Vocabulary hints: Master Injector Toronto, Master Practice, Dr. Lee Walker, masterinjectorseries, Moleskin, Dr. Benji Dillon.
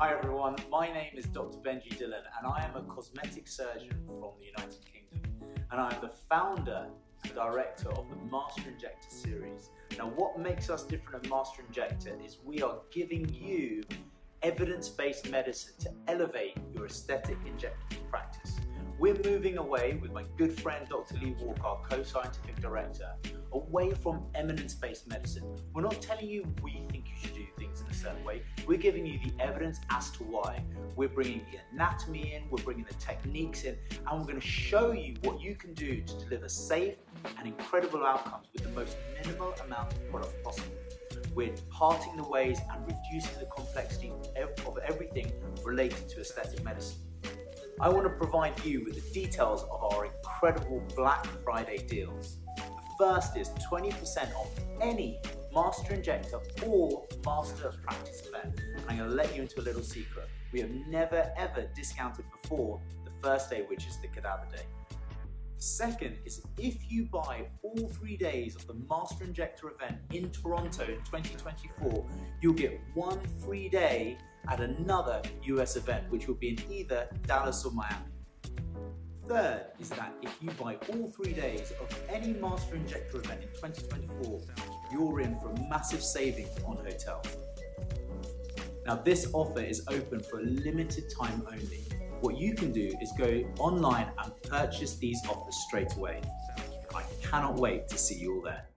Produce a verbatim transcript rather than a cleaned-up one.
Hi everyone, my name is Doctor Benji Dillon and I am a cosmetic surgeon from the United Kingdom, and I am the founder and director of the Master Injector series. Now, what makes us different at Master Injector is we are giving you evidence-based medicine to elevate your aesthetic injectable practice. We're moving away, with my good friend Doctor Lee Walker, our co-scientific director, away from evidence-based medicine. We're not telling you we think you should do things in a certain way. We're giving you the evidence as to why. We're bringing the anatomy in, we're bringing the techniques in, and we're going to show you what you can do to deliver safe and incredible outcomes with the most minimal amount of product possible. We're parting the ways and reducing the complexity of everything related to aesthetic medicine. I want to provide you with the details of our incredible Black Friday deals. The first is twenty percent off any Master Injector or Master Practice event. And I'm going to let you into a little secret. We have never ever discounted before the first day, which is the Cadaver Day. The second is if you buy all three days of the Master Injector event in Toronto in twenty twenty-four, you'll get one free day at another U S event, which will be in either Dallas or Miami. Third is that if you buy all three days of any Master Injector event in twenty twenty-four, you're in for massive savings on hotels. Now, this offer is open for a limited time only. What you can do is go online and purchase these offers straight away. I cannot wait to see you all there.